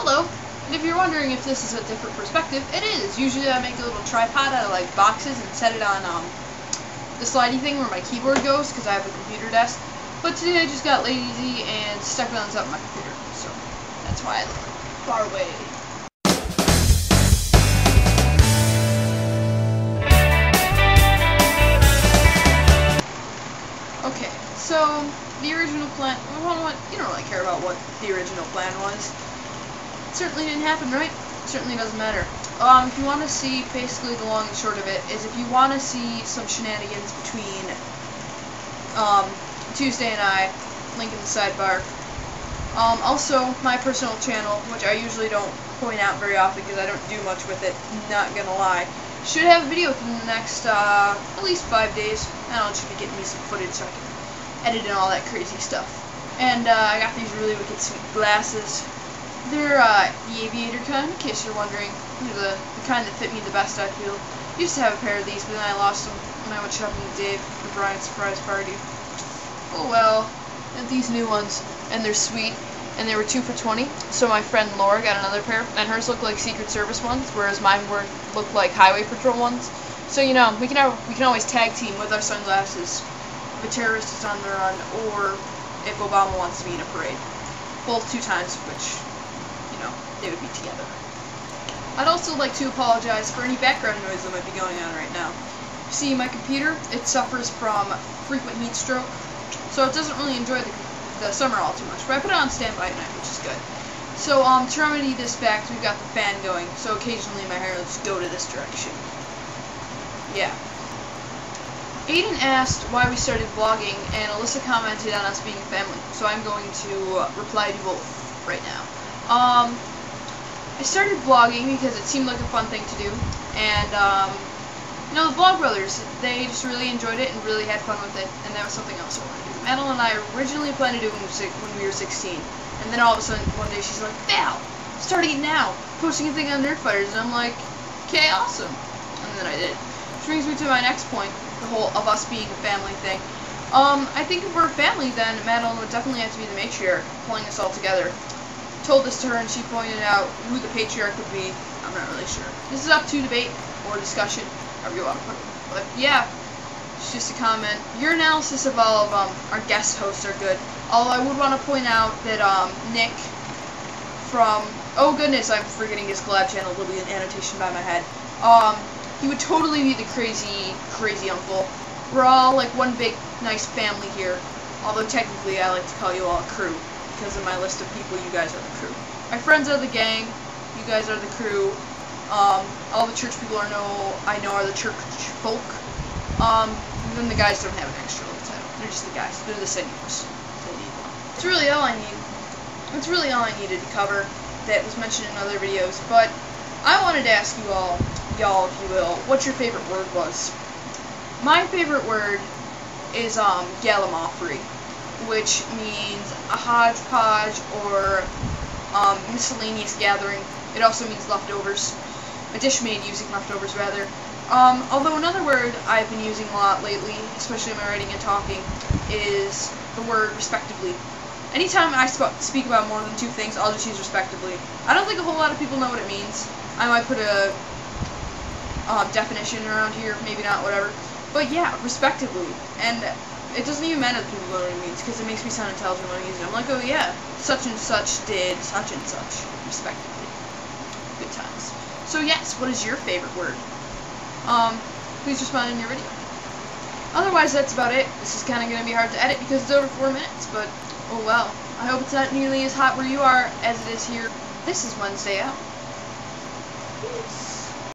Hello. And if you're wondering if this is a different perspective, it is. Usually I make a little tripod out of like boxes and set it on the slidey thing where my keyboard goes because I have a computer desk. But today I just got lazy and stuck it on top of my computer, so that's why I look far away. Okay, so the original plan, well, you don't really care about what the original plan was. It certainly didn't happen, right? It certainly doesn't matter. If you want to see, basically the long and short of it, is if you want to see some shenanigans between Tuesday and I, link in the sidebar. Also, my personal channel, which I usually don't point out very often because I don't do much with it, not gonna lie, should have a video within the next, at least 5 days. I don't know, it should be getting me some footage so I can edit and all that crazy stuff. And, I got these really wicked sweet glasses. They're, the aviator kind, in case you're wondering. They're the kind that fit me the best, I feel. I used to have a pair of these, but then I lost them when I went shopping with Dave for Brian's surprise party. Oh well, and these new ones, and they're sweet, and they were 2 for $20, so my friend Laura got another pair, and hers looked like Secret Service ones, whereas mine looked like Highway Patrol ones. So, you know, we can always tag team with our sunglasses if a terrorist is on the run, or if Obama wants to be in a parade. Both 2 times, which, you know, they would be together. I'd also like to apologize for any background noise that might be going on right now. See, my computer, it suffers from frequent heat stroke, so it doesn't really enjoy the summer all too much, but I put it on standby at night, which is good. So, to remedy this back, we've got the fan going, so occasionally my hair will just go to this direction. Yeah. Aiden asked why we started vlogging, and Alyssa commented on us being a family, so I'm going to reply to both right now. I started vlogging because it seemed like a fun thing to do, and, you know, the Vlogbrothers, they just really enjoyed it and really had fun with it, and that was something else I wanted to do. Madeline and I originally planned to do it when we were 16, and then all of a sudden, one day, she's like, Val, starting it now, posting a thing on Nerdfighters, and I'm like, okay, awesome, and then I did. Which brings me to my next point, the whole of us being a family thing. I think if we're a family, then Madeline would definitely have to be the matriarch, pulling us all together. I told this to her, and she pointed out who the patriarch would be. I'm not really sure. This is up to debate or discussion. You want to put it. But yeah, it's just a comment. Your analysis of all of our guest hosts are good. Although I would want to point out that Nick from, oh goodness, I'm forgetting his collab channel. There'll be an annotation by my head. He would totally be the crazy uncle. We're all like one big nice family here. Although technically, I like to call you all a crew because in my list of people, you guys are the crew. My friends are the gang. You guys are the crew. All the church people I know are the church folk. And then the guys don't have an extra little title. They're just the guys. They're the seniors. They need one. It's really all I need. It's really all I needed to cover that was mentioned in other videos. But I wanted to ask you all, y'all, if you will, what your favorite word was. My favorite word is gallimaufry, which means a hodgepodge or miscellaneous gathering. It also means leftovers. A dish made using leftovers, rather. Although another word I've been using a lot lately, especially in my writing and talking, is the word respectively. Anytime I speak about more than 2 things, I'll just use respectively. I don't think a whole lot of people know what it means. I might put a definition around here, maybe not, whatever. But yeah, respectively. And it doesn't even matter that people know what it means, because it makes me sound intelligent when I use it. I'm like, oh yeah, such and such did such and such, respectively. Good times. So yes, what is your favorite word? Please respond in your video. Otherwise, that's about it. This is kind of going to be hard to edit because it's over 4 minutes, but oh well. I hope it's not nearly as hot where you are as it is here. This is Wednesday Out.